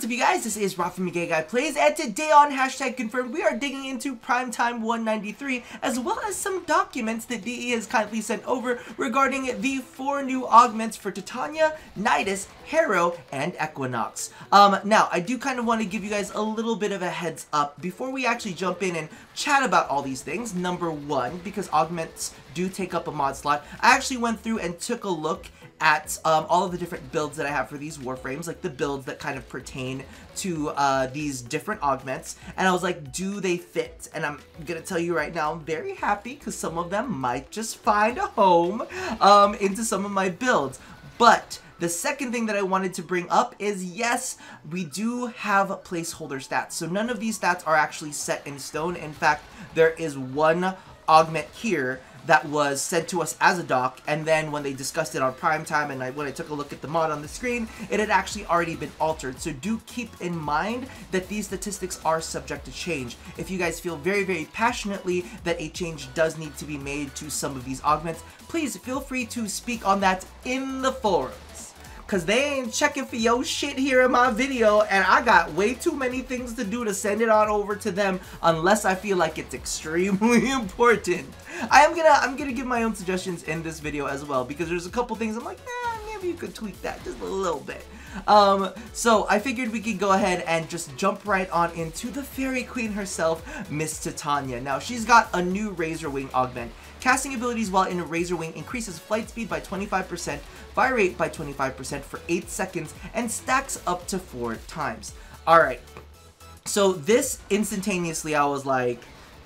What's up, you guys? This is Rob from GayGuy Plays, and today on Hashtag Confirmed, we are digging into Primetime 193, as well as some documents that DE has kindly sent over regarding the 4 new augments for Titania, Nidus, Harrow, and Equinox. Now, I do kind of want to give you guys a little bit of a heads up before we actually jump in and chat about all these things. Number one, because augments do take up a mod slot, I actually went through and took a look at all of the different builds that I have for these Warframes, like the builds that kind of pertain to these different augments, and I was like, do they fit? And I'm gonna tell you right now, I'm very happy because some of them might just find a home into some of my builds. But the second thing that I wanted to bring up is, yes, we do have placeholder stats, so none of these stats are actually set in stone. In fact, there is one augment here that was sent to us as a doc, and then when they discussed it on Primetime and when I took a look at the mod on the screen, it had actually already been altered. So do keep in mind that these statistics are subject to change. If you guys feel very, very passionately that a change does need to be made to some of these augments, please feel free to speak on that in the forums, because they ain't checking for your shit here in my video, and I got way too many things to do to send it on over to them unless I feel like it's extremely important. I'm gonna give my own suggestions in this video as well, because there's a couple things I'm like, maybe you could tweak that just a little bit. So I figured we could go ahead and just jump right on into the Fairy Queen herself, Miss Titania. Now, she's got a new Razor Wing augment. Casting abilities while in a Razor Wing increases flight speed by 25%, fire rate by 25% for 8 seconds, and stacks up to 4 times. Alright, so this instantaneously, I was like,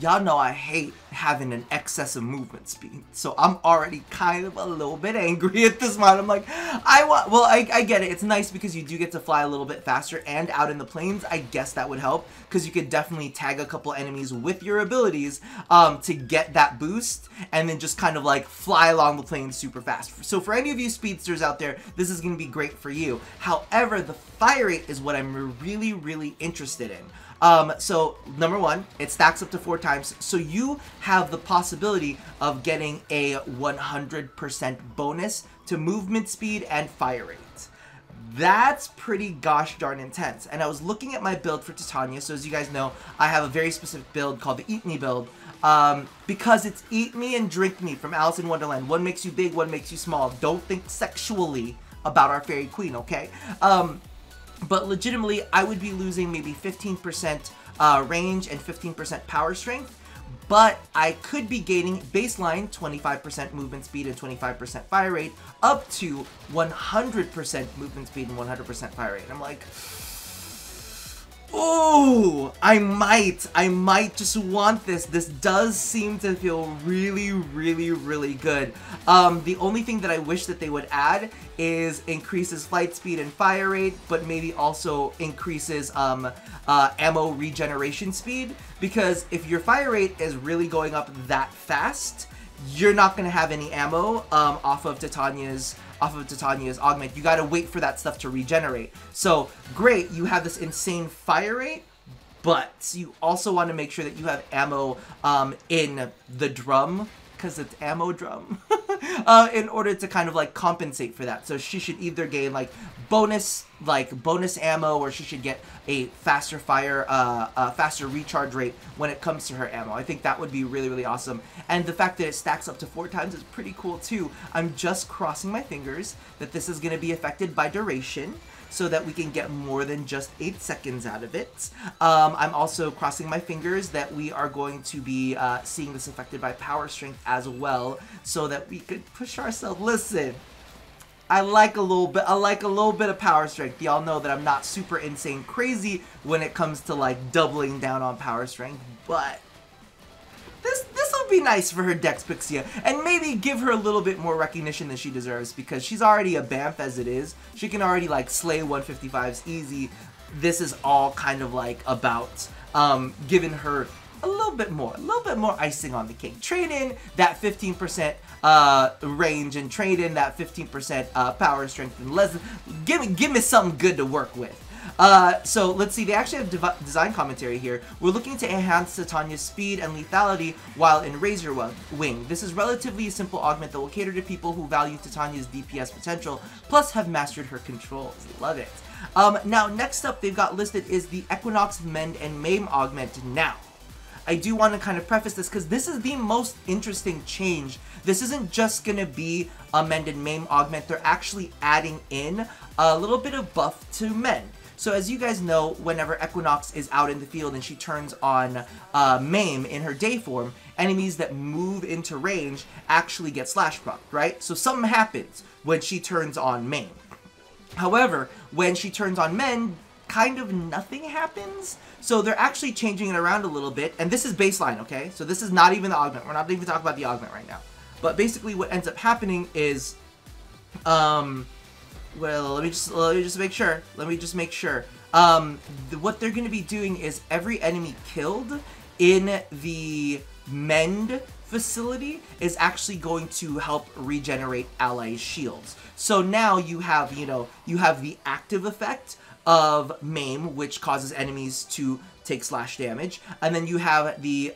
y'all know I hate having an excess of movement speed, so I'm already kind of a little bit angry at this mod. I'm like, I get it. It's nice because you do get to fly a little bit faster, and out in the plains, I guess that would help, because you could definitely tag a couple enemies with your abilities to get that boost, and then just kind of like fly along the plains super fast. So for any of you speedsters out there, this is going to be great for you. However, the fire rate is what I'm really, really interested in. So number one, it stacks up to 4 times, so you have the possibility of getting a 100% bonus to movement speed and fire rate. That's pretty gosh darn intense. And I was looking at my build for Titania. So as you guys know, I have a very specific build called the Eat Me build, because it's Eat Me and Drink Me from Alice in Wonderland. One makes you big, one makes you small. Don't think sexually about our Fairy Queen, okay? But legitimately, I would be losing maybe 15% range and 15% power strength, but I could be gaining baseline 25% movement speed and 25% fire rate up to 100% movement speed and 100% fire rate. And I'm like, ooh, I might just want this. This does seem to feel really, really, really good. The only thing that I wish that they would add is increases flight speed and fire rate, but maybe also increases ammo regeneration speed, because if your fire rate is really going up that fast, you're not going to have any ammo off of Titania's augment. You got to wait for that stuff to regenerate. So great, you have this insane fire rate, but you also want to make sure that you have ammo in the drum, because it's ammo drum, in order to kind of like compensate for that. So she should either gain like bonus ammo, or she should get a faster fire, faster recharge rate when it comes to her ammo. I think that would be really, really awesome. And the fact that it stacks up to 4 times is pretty cool too. I'm just crossing my fingers that this is going to be affected by duration, so that we can get more than just 8 seconds out of it. I'm also crossing my fingers that we are going to be seeing this affected by power strength as well, so that we could push ourselves. Listen, I like a little bit of power strength. Y'all know that I'm not super insane crazy when it comes to like doubling down on power strength, but this will be nice for her Dexpixia, and maybe give her a little bit more recognition than she deserves, because she's already a BAMF as it is. She can already like slay 155s easy. This is all kind of like about giving her a little bit more icing on the cake. Trade in that 15% range, and trade in that 15% power strength, and let's give me something good to work with. So let's see, they actually have design commentary here. We're looking to enhance Titania's speed and lethality while in Razor Wing. This is relatively a simple augment that will cater to people who value Titania's DPS potential, plus have mastered her controls. Love it. Now, next up they've got listed is the Equinox, Mend, and Maim Augment now. I do want to kind of preface this because this is the most interesting change. This isn't just going to be a Mend and Maim Augment. They're actually adding in a little bit of buff to Mend. So as you guys know, whenever Equinox is out in the field and she turns on Maim in her day form, enemies that move into range actually get slash procced, right? So something happens when she turns on Maim. However, when she turns on Mend, kind of nothing happens. So they're actually changing it around a little bit. And this is baseline, okay? So this is not even the augment. We're not even talking about the augment right now. But basically what ends up happening is... well, let me just make sure. What they're going to be doing is every enemy killed in the Mend facility is actually going to help regenerate ally shields. So now you have, you have the active effect of Maim, which causes enemies to take slash damage, and then you have the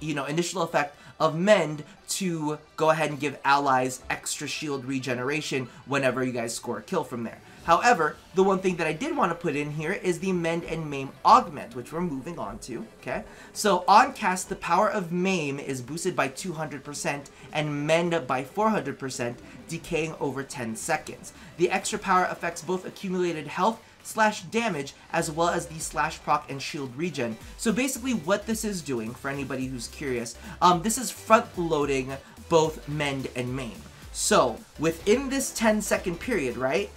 initial effect of Mend to go ahead and give allies extra shield regeneration whenever you guys score a kill from there. However, the one thing that I did want to put in here is the Mend and Maim Augment, which we're moving on to, okay? So on cast, the power of Maim is boosted by 200% and Mend by 400%, decaying over 10 seconds. The extra power affects both accumulated health slash damage as well as the slash proc and shield regen. So basically what this is doing, for anybody who's curious, this is front loading both Mend and Maim. So within this 10-second period, right,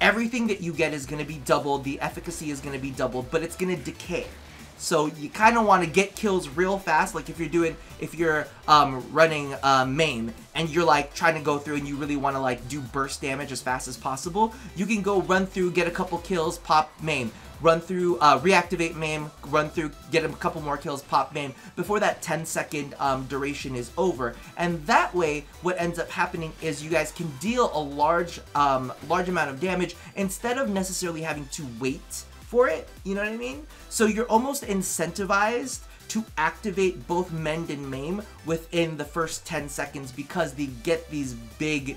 everything that you get is going to be doubled, the efficacy is going to be doubled, but it's going to decay. So you kind of want to get kills real fast, like if you're running Maim and you're like trying to go through and you really want to like do burst damage as fast as possible, you can go run through, get a couple kills, pop Maim, run through, reactivate Maim, run through, get a couple more kills, pop Maim, before that 10-second duration is over. And that way, what ends up happening is you guys can deal a large amount of damage instead of necessarily having to wait for it, you know what I mean? So you're almost incentivized to activate both Mend and Maim within the first 10 seconds because they get these big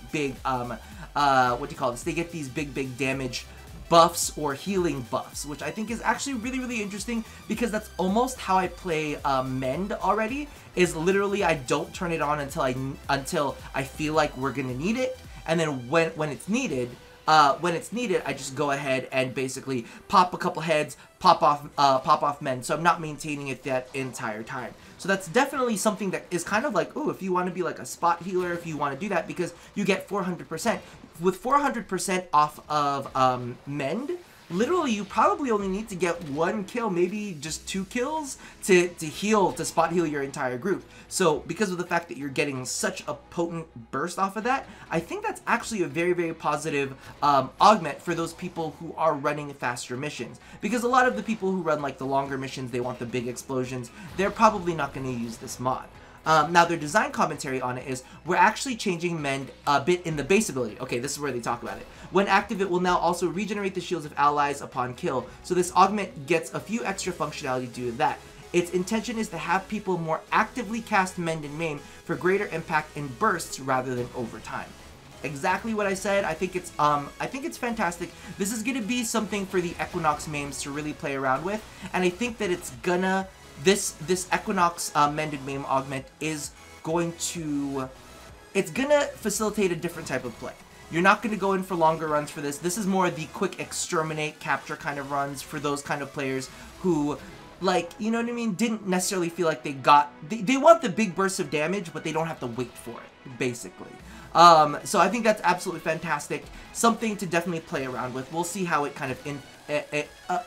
damage buffs or healing buffs, which I think is actually really interesting because that's almost how I play Mend already. Is literally I don't turn it on until I feel like we're gonna need it, and then when it's needed, I just go ahead and basically pop a couple heads, pop off Mend. So I'm not maintaining it that entire time. So that's definitely something that is kind of like, ooh, if you want to be like a spot healer, if you want to do that, because you get 400%. With 400% off of Mend, literally you probably only need to get one kill, maybe just two kills to spot heal your entire group. So because of the fact that you're getting such a potent burst off of that, I think that's actually a very positive augment for those people who are running faster missions. Because a lot of the people who run like the longer missions, they want the big explosions, they're probably not going to use this mod. Now their design commentary on it is, we're actually changing Mend a bit in the base ability. Okay, this is where they talk about it. When active, it will now also regenerate the shields of allies upon kill, so this augment gets a few extra functionality due to that. Its intention is to have people more actively cast Mend and Maim for greater impact in bursts rather than over time. Exactly what I said. I think it's fantastic. This is gonna be something for the Equinox Maims to really play around with, and I think that it's gonna... This Equinox Mend and Maim Augment is going to... It's going to facilitate a different type of play. You're not going to go in for longer runs for this. This is more the quick exterminate, capture kind of runs for those kind of players who, like, you know what I mean, didn't necessarily feel like they got... They want the big bursts of damage, but they don't have to wait for it, basically. So I think that's absolutely fantastic. Something to definitely play around with. We'll see how it kind of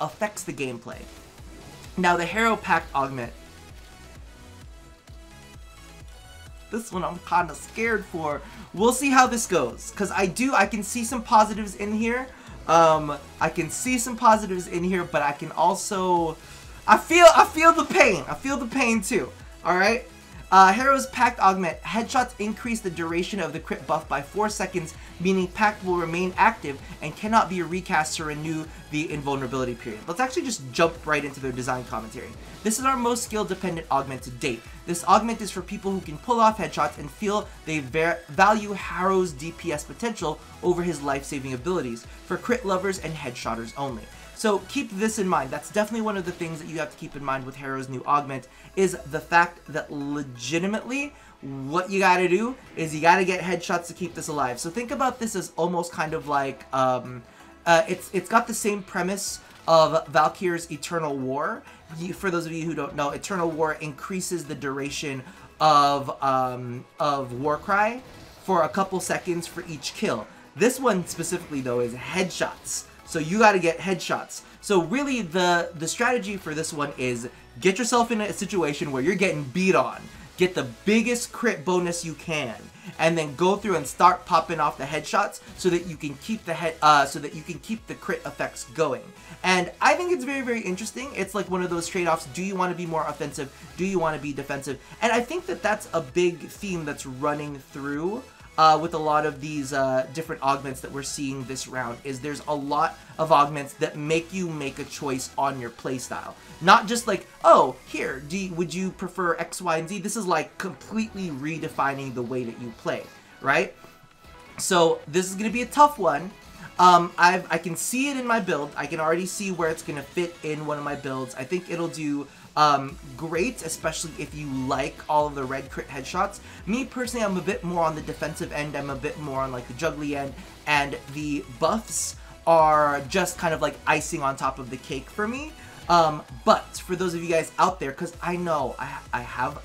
affects the gameplay. Now the Harrow Pact Augment. This one I'm kind of scared for. We'll see how this goes, because I can see some positives in here. I can see some positives in here, but I can also, I feel the pain. I feel the pain too. All right. Harrow's Pact Augment. Headshots increase the duration of the crit buff by 4 seconds, meaning Pact will remain active and cannot be recast to renew the invulnerability period. Let's actually just jump right into their design commentary. This is our most skill-dependent augment to date. This augment is for people who can pull off headshots and feel they value Harrow's DPS potential over his life-saving abilities, for crit lovers and headshotters only. So keep this in mind. That's definitely one of the things that you have to keep in mind with Harrow's new augment, is the fact that legitimately what you gotta do is you gotta get headshots to keep this alive. So think about this as almost kind of like, it's got the same premise of Valkyr's Eternal War. For those of you who don't know, Eternal War increases the duration of Warcry for a couple seconds for each kill. This one specifically though is headshots. So you gotta get headshots. So really the strategy for this one is get yourself in a situation where you're getting beat on. Get the biggest crit bonus you can, and then go through and start popping off the headshots so that you can keep the crit effects going. And I think it's very, very interesting. It's like one of those trade-offs. Do you want to be more offensive? Do you want to be defensive? And I think that that's a big theme that's running through with a lot of these different augments that we're seeing this round, is there's a lot of augments that make you make a choice on your playstyle. Not just like, oh, here, would you prefer X, Y, and Z? This is like completely redefining the way that you play, right? So this is going to be a tough one. I can see it in my build. I can already see where it's going to fit in one of my builds. I think it'll do great, especially if you like all of the red crit headshots. Me personally, I'm a bit more on the defensive end. I'm a bit more on like the juggly end, and the buffs are just kind of like icing on top of the cake for me. But for those of you guys out there, because I know I have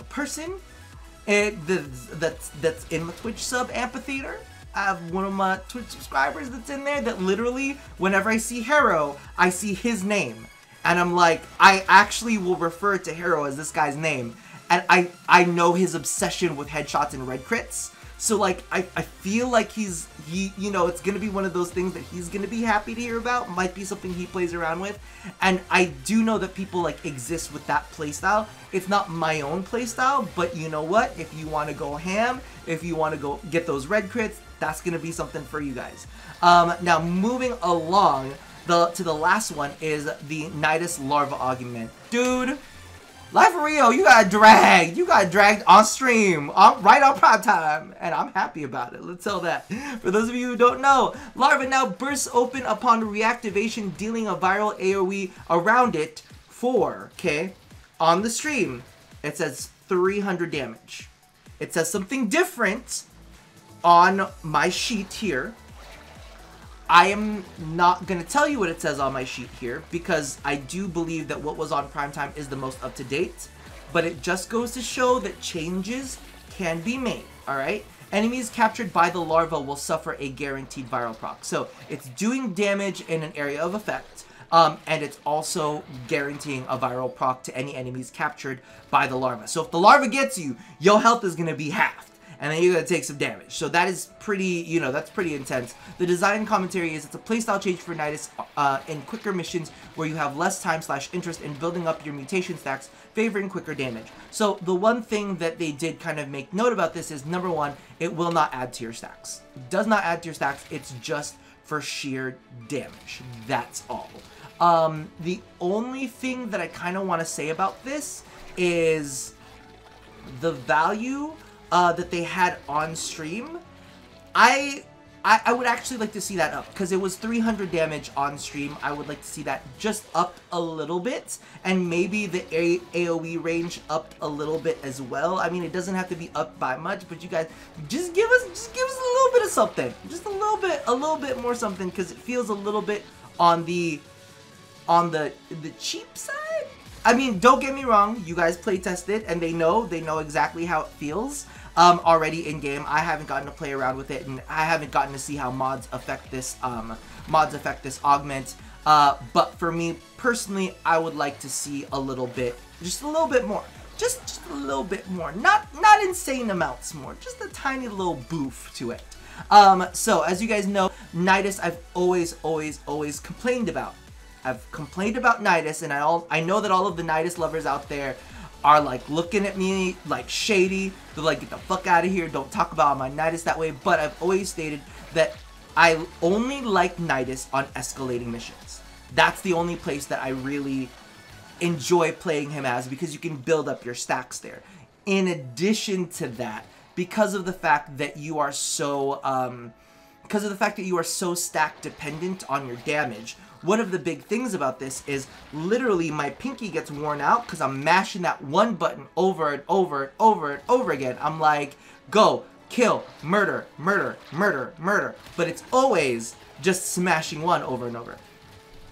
a person that's in my Twitch sub amphitheater. I have one of my Twitch subscribers that's in there that literally whenever I see Harrow, I see his name. And I'm like, I actually will refer to Harrow as this guy's name. And I know his obsession with headshots and red crits. So like, I feel like he, you know, it's going to be one of those things that he's going to be happy to hear about. Might be something he plays around with. And I do know that people like exist with that playstyle. It's not my own playstyle, but you know what? If you want to go ham, if you want to go get those red crits, that's going to be something for you guys. Now moving along, to the last one is the Nidus Larva augment. Dude, Live Rio, you got dragged. You got dragged on stream, right on Primetime, and I'm happy about it. Let's tell that. For those of you who don't know, Larva now bursts open upon reactivation, dealing a viral AoE around it for, okay, on the stream, it says 300 damage. It says something different on my sheet here. I am not going to tell you what it says on my sheet here, because I do believe that what was on Primetime is the most up-to-date, but it just goes to show that changes can be made, alright? Enemies captured by the larva will suffer a guaranteed viral proc. So it's doing damage in an area of effect, and it's also guaranteeing a viral proc to any enemies captured by the larva. So if the larva gets you, your health is going to be halved. And then you're going to take some damage. So that is pretty, you know, that's pretty intense. The design commentary is it's a playstyle change for Nidus in quicker missions where you have less time / interest in building up your mutation stacks, favoring quicker damage. So the one thing that they did kind of make note about this is, number one, it will not add to your stacks. It does not add to your stacks. It's just for sheer damage. That's all. The only thing that I kind of want to say about this is the value that they had on stream. I would actually like to see that up, because it was 300 damage on stream. I would like to see that just up a little bit, and maybe the AoE range up a little bit as well. I mean, it doesn't have to be up by much, but you guys just give us a little bit of something, just a little bit more something, because it feels a little bit on the cheap side. I mean, don't get me wrong, you guys play tested and they know exactly how it feels already in game. I haven't gotten to play around with it, and I haven't gotten to see how mods affect this augment. But for me personally, I would like to see a little bit, just a little bit more, just a little bit more, not insane amounts more, just a tiny little boof to it. So as you guys know, Nidus, I've always complained about. I've complained about Nidus, and I know that all of the Nidus lovers out there are like looking at me like shady. They're like, get the fuck out of here, don't talk about my Nidus that way. But I've always stated that I only like Nidus on escalating missions. That's the only place that I really enjoy playing him as, because you can build up your stacks there. In addition to that, because of the fact that you are so stack dependent on your damage, one of the big things about this is literally my pinky gets worn out because I'm mashing that one button over and over and over and over again. I'm like, go, kill, murder, murder, murder, murder. But it's always just smashing one over and over.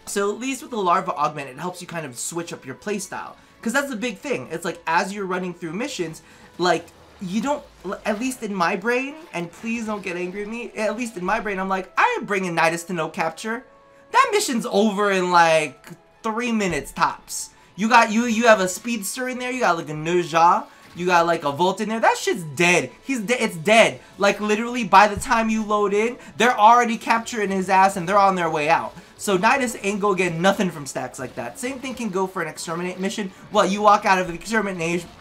So at least with the Larva Augment, it helps you kind of switch up your playstyle. Because that's the big thing. It's like, as you're running through missions, like, you don't, at least in my brain, and please don't get angry at me, at least in my brain, I'm like, I am bringing Nidus to no capture. That mission's over in like 3 minutes tops. You got, you have a speedster in there, you got like a Nurja, you got like a Volt in there, that shit's dead. He's dead, it's dead. Like literally by the time you load in, they're already capturing his ass and they're on their way out. So Nidus ain't go get nothing from stacks like that. Same thing can go for an Exterminate mission. Well, you walk out of the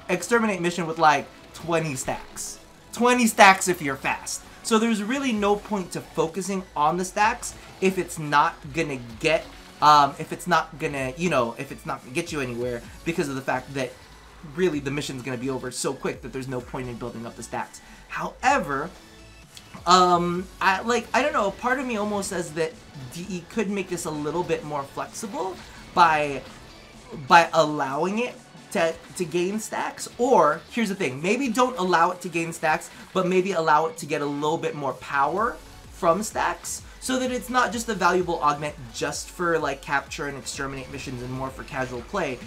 Exterminate mission with like 20 stacks. 20 stacks if you're fast. So there's really no point to focusing on the stacks if it's not gonna get, if it's not gonna get you anywhere, because of the fact that really the mission's gonna be over so quick that there's no point in building up the stacks. However, I don't know, part of me almost says that DE could make this a little bit more flexible by allowing it to gain stacks. Or here's the thing, maybe don't allow it to gain stacks, but maybe allow it to get a little bit more power from stacks, so that it's not just a valuable augment just for like capture and exterminate missions and more for casual play,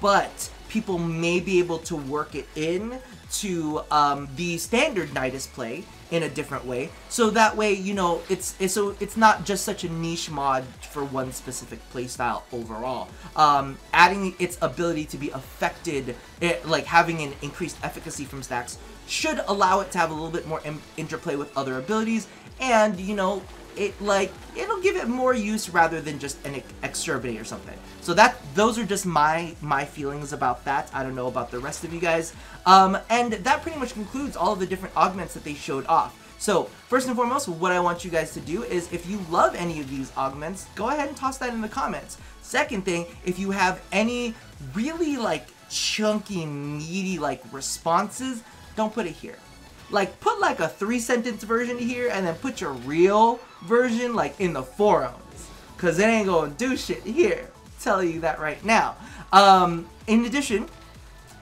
but people may be able to work it in to the standard Nidus play in a different way. So that way, you know, it's not just such a niche mod for one specific playstyle overall. Adding its ability to be affected, like having an increased efficacy from stacks, should allow it to have a little bit more interplay with other abilities, and you know, it'll give it more use rather than just an exterminate or something. So that, those are just my feelings about that. I don't know about the rest of you guys. And that pretty much concludes all of the different augments that they showed off. So first and foremost, what I want you guys to do is, if you love any of these augments, go ahead and toss that in the comments. Second thing, if you have any really like chunky, meaty like responses, don't put it here. Like, put like a 3-sentence version here, and then put your real version like in the forums, because it ain't gonna do shit here. I'm telling you that right now. In addition,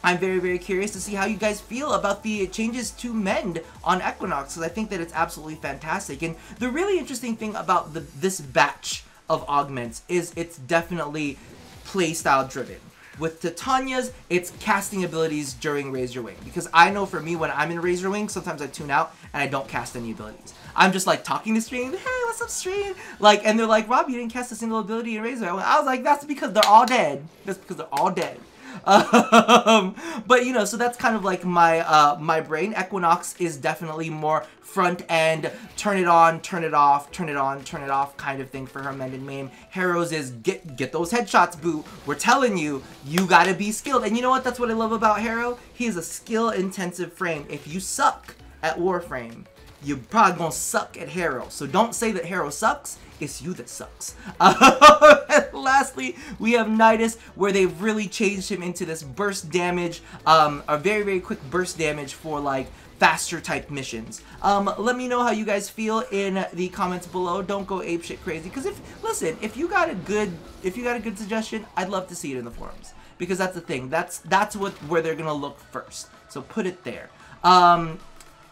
I'm very, very curious to see how you guys feel about the changes to Mend on Equinox, because I think that it's absolutely fantastic. And the really interesting thing about this batch of augments is it's definitely playstyle driven. With Titania's, it's casting abilities during Razor Wing, because I know for me, when I'm in Razor Wing, sometimes I tune out and I don't cast any abilities. I'm just like talking to stream, hey, what's up stream? Like, and they're like, Rob, you didn't cast a single ability in Razor. I was like, that's because they're all dead. That's because they're all dead. But you know, so that's kind of like my my brain. Equinox is definitely more front end, turn it on, turn it off, turn it on, turn it off kind of thing for her Mend and Maim. Harrow's is get those headshots, boo. We're telling you, you gotta be skilled. And you know what? That's what I love about Harrow. He is a skill intensive frame. If you suck at Warframe, you're probably gonna suck at Harrow. So don't say that Harrow sucks. It's you that sucks. Lastly, we have Nidus, where they've really changed him into this burst damage, a very, very quick burst damage for like faster type missions. Let me know how you guys feel in the comments below. Don't go apeshit crazy, because listen, if you got a good, suggestion, I'd love to see it in the forums, because that's the thing. That's where they're gonna look first. So put it there.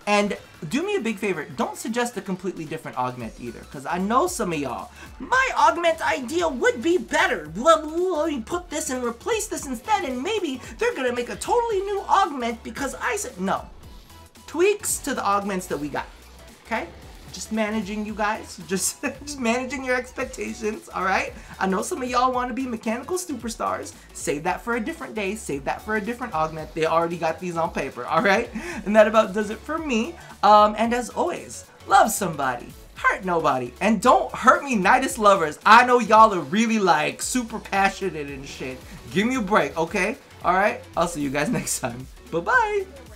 And do me a big favor, don't suggest a completely different augment either, because I know some of y'all, my augment idea would be better. Blah, blah, blah, you put this and replace this instead, and maybe they're going to make a totally new augment because I said no. Tweaks to the augments that we got, okay? Just managing you guys, just managing your expectations, all right? I know some of y'all want to be mechanical superstars. Save that for a different day. Save that for a different augment. They already got these on paper, all right? And that about does it for me. And as always, love somebody, hurt nobody, and don't hurt me, Nidus lovers. I know y'all are really like super passionate and shit. Give me a break, okay? Alright, I'll see you guys next time. Bye-bye!